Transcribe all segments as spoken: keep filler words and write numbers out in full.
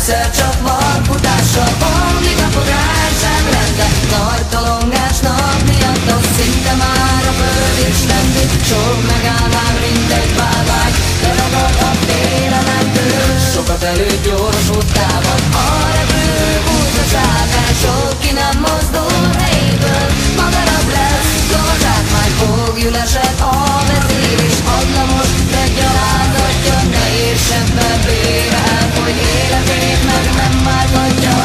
egyszer csak markutással bomlik a fogás zsebrendbe. Nagy talongásnak miattam szinte már a föld is rendi. Sok megállnám mindegy bálvány, de ragad a félelemtől. Sokat előtt gyors utában a repülő búzza zárkán. Sok ki nem mozdul helyéből, madarab lesz torzsák. Majd fogjul esett a vezér is, adna most meggyalátatja, ne értsem be véve, hogy életét meg nem váltatja.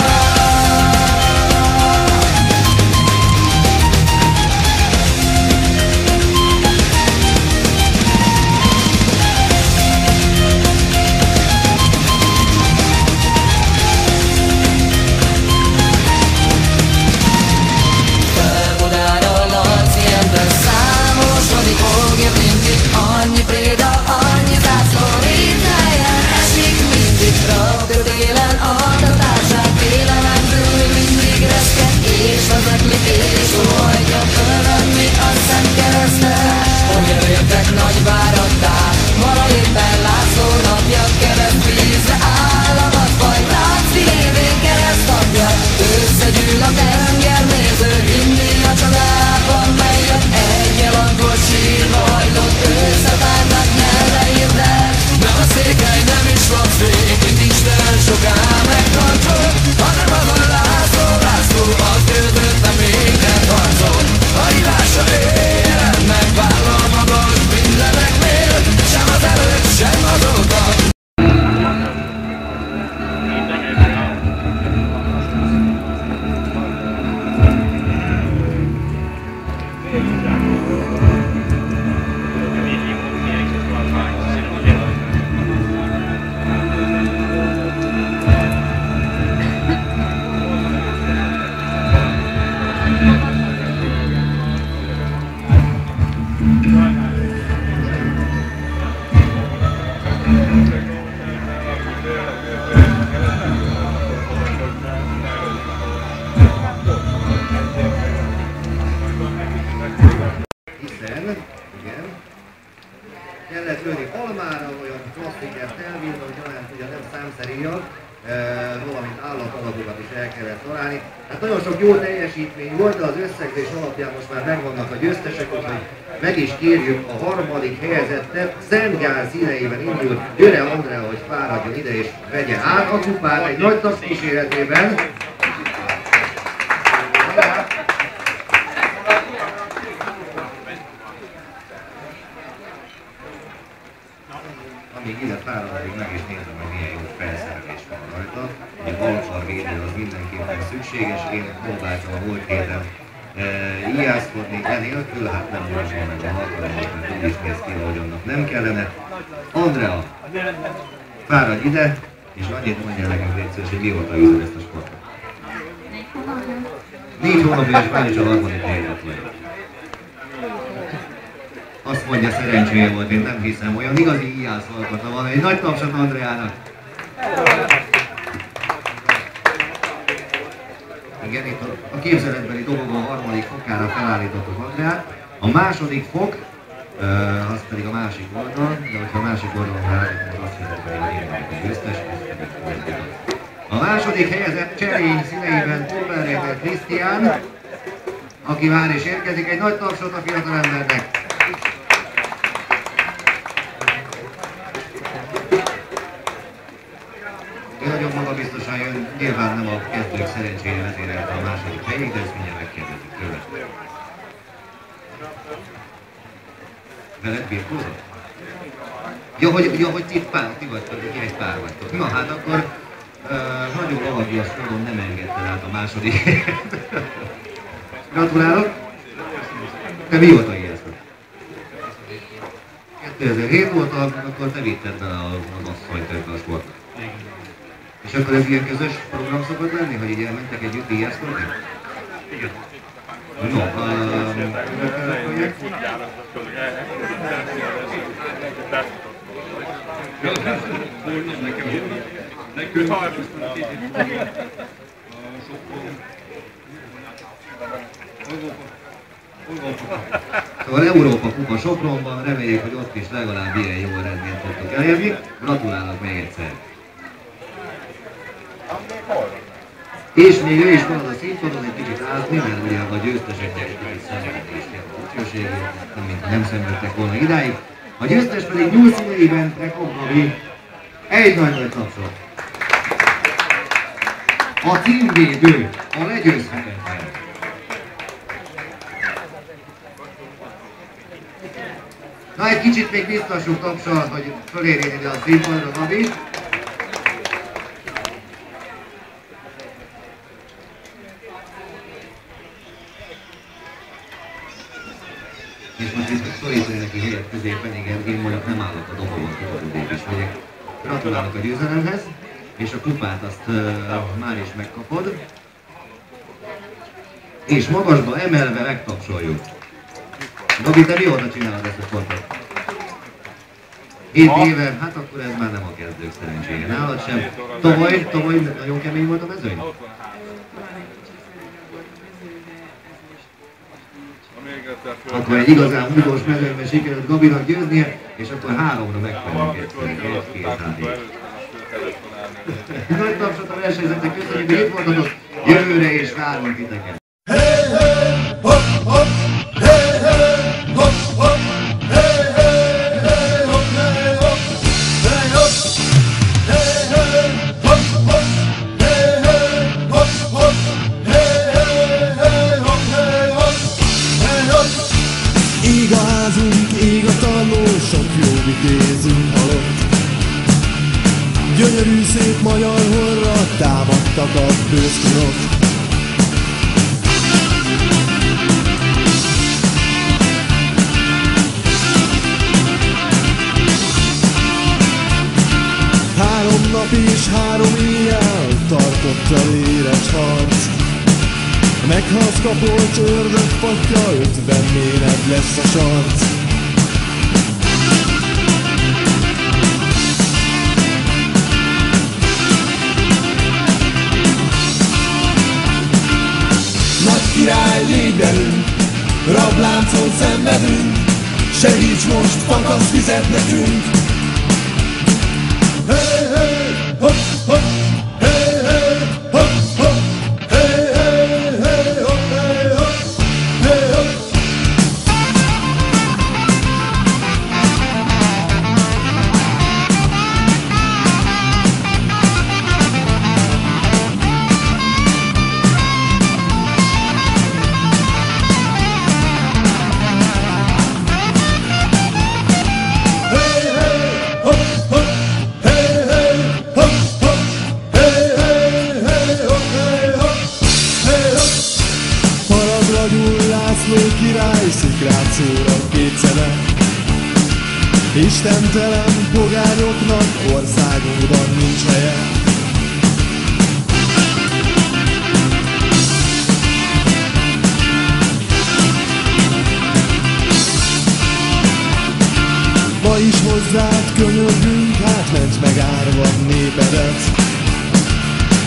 Egy nagy nap kíséretében. Amíg ide fáradáig meg is nézem, hogy milyen jó felszerelés van rajta. Egy balfarvédő az mindenképpen szükséges. Én próbáltam a múlt héten ijászkodni enélkül, hát nem olvasom meg a hatalmat, mert úgy is néz ki, hogy annak nem kellene. Andrea, fáradj ide! És annyit mondja nekünk létszős, hogy mióta űzöm ezt a sportot. Négy hónapja, és már is a harmadik helyet vagyok. Azt mondja, szerencséje volt, én nem hiszem, olyan igazi ijász alkata van. Egy nagy tapsat Andreának! Igen, itt a képzeletbeli dobogó a harmadik fokára felállítottuk Andreát. A második fok, az pedig a másik oldal, de hogyha a másik oldalon felállítunk, azt hiszem, hogy a győztes. A második helyezett Cserény színeiben túlverjétett Krisztián, aki már is érkezik, egy nagy tapsot a fiatalembernek. Én nagyon magabiztosan jön, nyilván nem a kezdők szerencsére vezérelte a második helyig, de ezt mindjárt megkérdezik tőle. Veled birkózott? Ja, hogy, ja, hogy ti pár, ti vagytok, ti egy pár vagytok. Na hát akkor uh, nagyon valakias módon nem engedted át a második. Gratulálok! Te mióta ijeszted? kétezer-hét óta, akkor te vitted bele az asszonyt ebbe a sportba. És akkor ez ilyen közös program szokott lenni, hogy így elmentek együtt ijeszkodni? Igen. No, szóval Európa Kupa Sopronban, reméljük, hogy ott is legalább ilyen jó eredményt tudtok elérni. Gratulálok még egyszer! És még ő is marad a színpadon egy kicsit állni, mert ugye a győzteseknek egy szenvedést kell a útjóségét, mint nem szenvedtek volna idáig. A győztes pedig nyolc évben megkapni egy nagy nagy tapsot. A címvédő, a legyőzhetetlen. Na, egy kicsit még biztassuk tapsal, hogy fölérjen ide a színpadra, Gabi. És most viszont szorítani neki helyet középen, igen, én mondjuk nem állok a dobomot, kutatódék is megyek. Gratulálok a győzelemhez, és a kupát azt uh, már is megkapod. És magasba emelve megtapsoljuk. Gabi, te mióta csinálod ezt a sportot? Hét éve, hát akkor ez már nem a kezdők szerencsége. Nálad sem. Tavaly, tavaly nagyon kemény volt a mezőny? Akkor egy igazán húzós mezőnyben sikerült Gabinak győznie, és akkor háromra megfelelünk egyszerűen. Egy, két, három. Nagy tapsot a versenyzetnek, köszönjük, hogy itt voltatok. Jövőre és várunk titeket. Gyönyörű szép magyar horra támadtak a bőzkinok. Három nap és három éjjel tartott a véres harc. Meghaszkapolt ördög patya, ötven méret lesz a sarc. Király, légy velünk, rabláncon szenvedünk, segíts most, fakasz vizet nekünk! Hey, hey, hopp, hopp, hey, hey, hopp, hopp, hey, hey, hey, hopp, hey, hopp, hey, hopp! Szikrát szóra két szeme. Istentelen pogányoknak országunkban nincs helye. Ma is hozzád könyörgünk, hát ments meg árva népedet.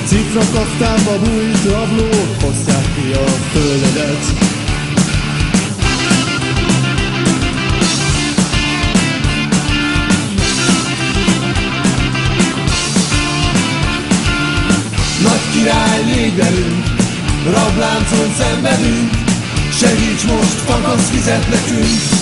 Cifra kaftámba bújt rablók, hozzák ki a földedet. Király, légy velünk, rabláncon szenvedünk, segíts most, fakasz vizet nekünk!